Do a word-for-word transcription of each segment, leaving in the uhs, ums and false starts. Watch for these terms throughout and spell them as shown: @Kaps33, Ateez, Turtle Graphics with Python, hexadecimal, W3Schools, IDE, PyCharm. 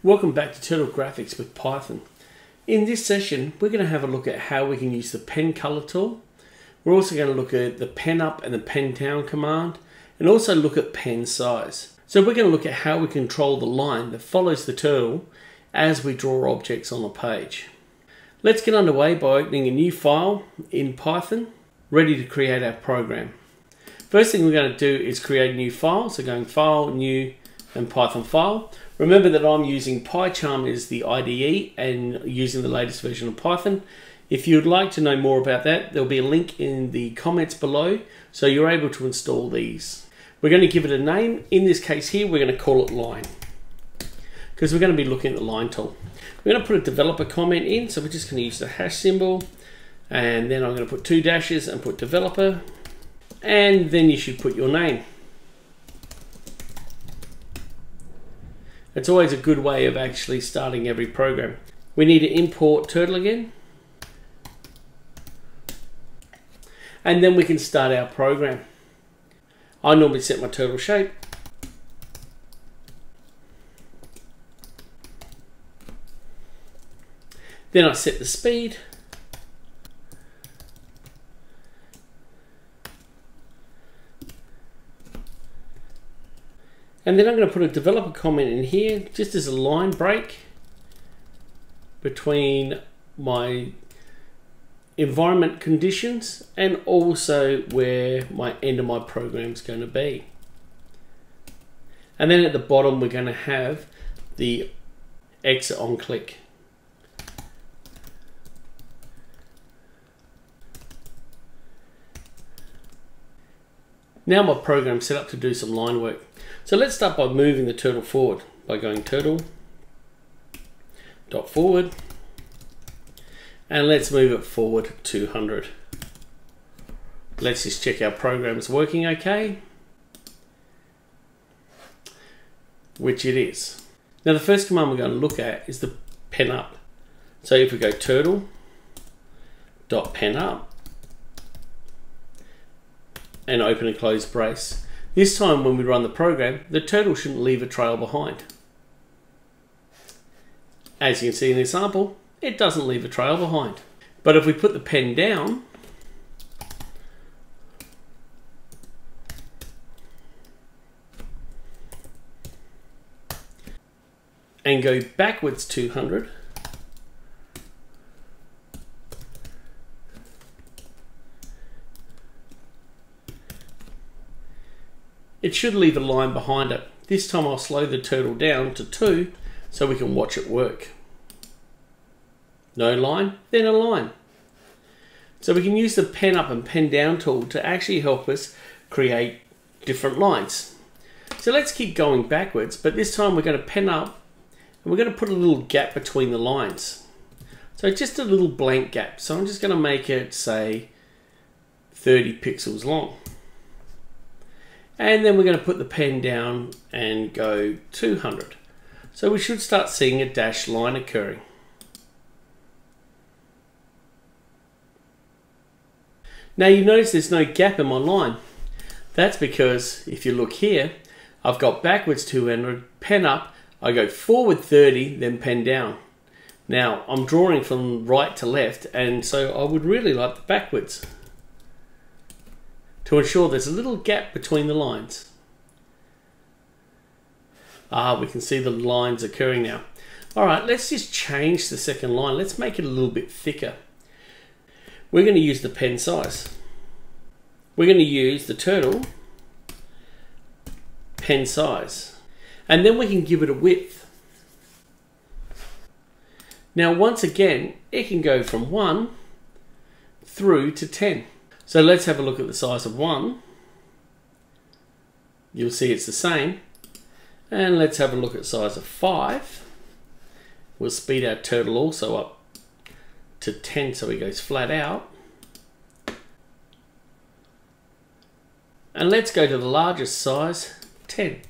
Welcome back to Turtle Graphics with Python. In this session, we're going to have a look at how we can use the pen color tool. We're also going to look at the pen up and the pen down command, and also look at pen size. So we're going to look at how we control the line that follows the turtle as we draw objects on a page. Let's get underway by opening a new file in Python, ready to create our program. First thing we're going to do is create a new file. So going File, New, and Python file. Remember that I'm using PyCharm as the I D E and using the latest version of Python. If you'd like to know more about that, there'll be a link in the comments below so you're able to install these. We're going to give it a name. In this case here, we're going to call it Line because we're going to be looking at the Line tool. We're going to put a developer comment in, so we're just going to use the hash symbol, and then I'm going to put two dashes and put developer, and then you should put your name. It's always a good way of actually starting every program. We need to import Turtle again. And then we can start our program. I normally set my turtle shape. Then I set the speed. And then I'm going to put a developer comment in here just as a line break between my environment conditions and also where my end of my program is going to be. And then at the bottom, we're going to have the exit on click. Now my program's set up to do some line work. So let's start by moving the turtle forward by going turtle dot forward, and let's move it forward two hundred. Let's just check our program's working okay, which it is. Now the first command we're going to look at is the pen up. So if we go turtle dot pen up and open and close brace. This time when we run the program, the turtle shouldn't leave a trail behind. As you can see in the example, it doesn't leave a trail behind. But if we put the pen down, and go backwards two hundred, it should leave a line behind it. This time I'll slow the turtle down to two so we can watch it work. No line, then a line. So we can use the pen up and pen down tool to actually help us create different lines. So let's keep going backwards, but this time we're going to pen up and we're going to put a little gap between the lines. So just a little blank gap. So I'm just going to make it say thirty pixels long. And then we're going to put the pen down and go two hundred. So we should start seeing a dashed line occurring. Now you notice there's no gap in my line. That's because if you look here, I've got backwards two hundred, pen up, I go forward thirty, then pen down. Now I'm drawing from right to left, and so I would really like the backwards, to ensure there's a little gap between the lines. Ah, we can see the lines occurring now. All right, let's just change the second line. Let's make it a little bit thicker. We're going to use the pen size. We're going to use the turtle pen size. And then we can give it a width. Now, once again, it can go from one through to ten. So let's have a look at the size of one. You'll see it's the same. And let's have a look at size of five. We'll speed our turtle also up to ten so he goes flat out. And let's go to the largest size, ten.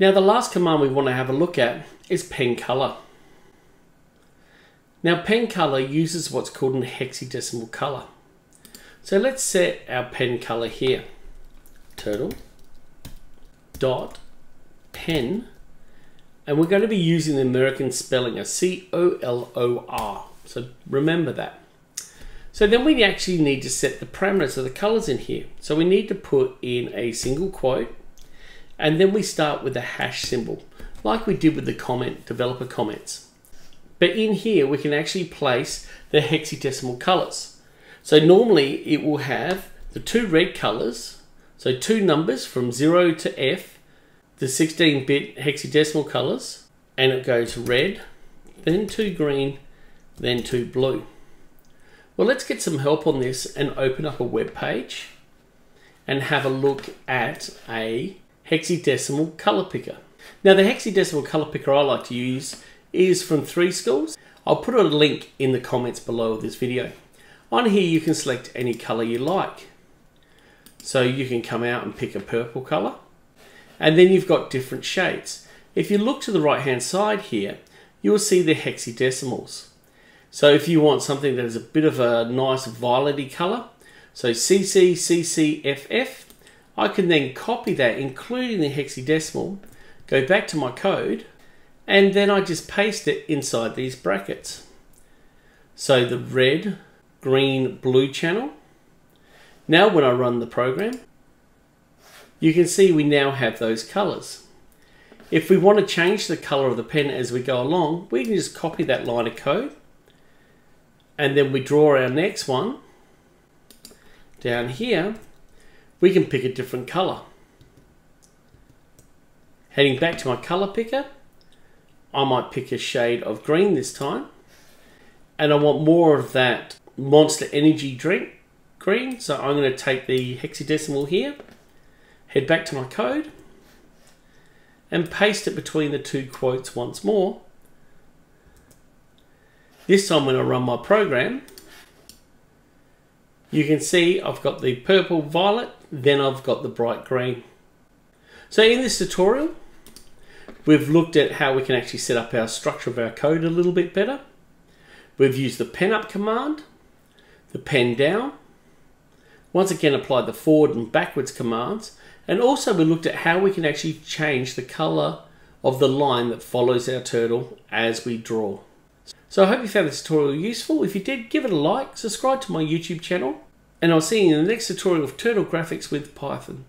Now the last command we want to have a look at is pen color. Now pen color uses what's called an hexadecimal color. So let's set our pen color here turtle dot pen, and we're going to be using the American spelling, a C O L O R. So remember that. So then we actually need to set the parameters of the colors in here. So we need to put in a single quote, and then we start with a hash symbol, like we did with the comment, developer comments. But in here, we can actually place the hexadecimal colors. So normally it will have the two red colors, so two numbers from zero to F, the sixteen bit hexadecimal colors, and it goes red, then two green, then two blue. Well, let's get some help on this and open up a web page and have a look at a hexadecimal color picker. Now, the hexadecimal color picker I like to use is from W three Schools. I'll put a link in the comments below of this video. On here, you can select any color you like. So you can come out and pick a purple color, and then you've got different shades. If you look to the right-hand side here, you'll see the hexadecimals. So if you want something that is a bit of a nice violety color, so C C C C F F, I can then copy that, including the hexadecimal, go back to my code, and then I just paste it inside these brackets. So the red, green, blue channel. Now when I run the program, you can see we now have those colors. If we want to change the color of the pen as we go along, we can just copy that line of code, and then we draw our next one. Down here, we can pick a different color. Heading back to my color picker, I might pick a shade of green this time, and I want more of that Monster Energy drink green, so I'm going to take the hexadecimal here, head back to my code, and paste it between the two quotes once more. This time when I run my program, you can see I've got the purple violet, then I've got the bright green. So in this tutorial, we've looked at how we can actually set up our structure of our code a little bit better. We've used the pen up command, the pen down, once again applied the forward and backwards commands, and also we looked at how we can actually change the color of the line that follows our turtle as we draw. So I hope you found this tutorial useful. If you did, give it a like, subscribe to my YouTube channel, and I'll see you in the next tutorial of Turtle Graphics with Python.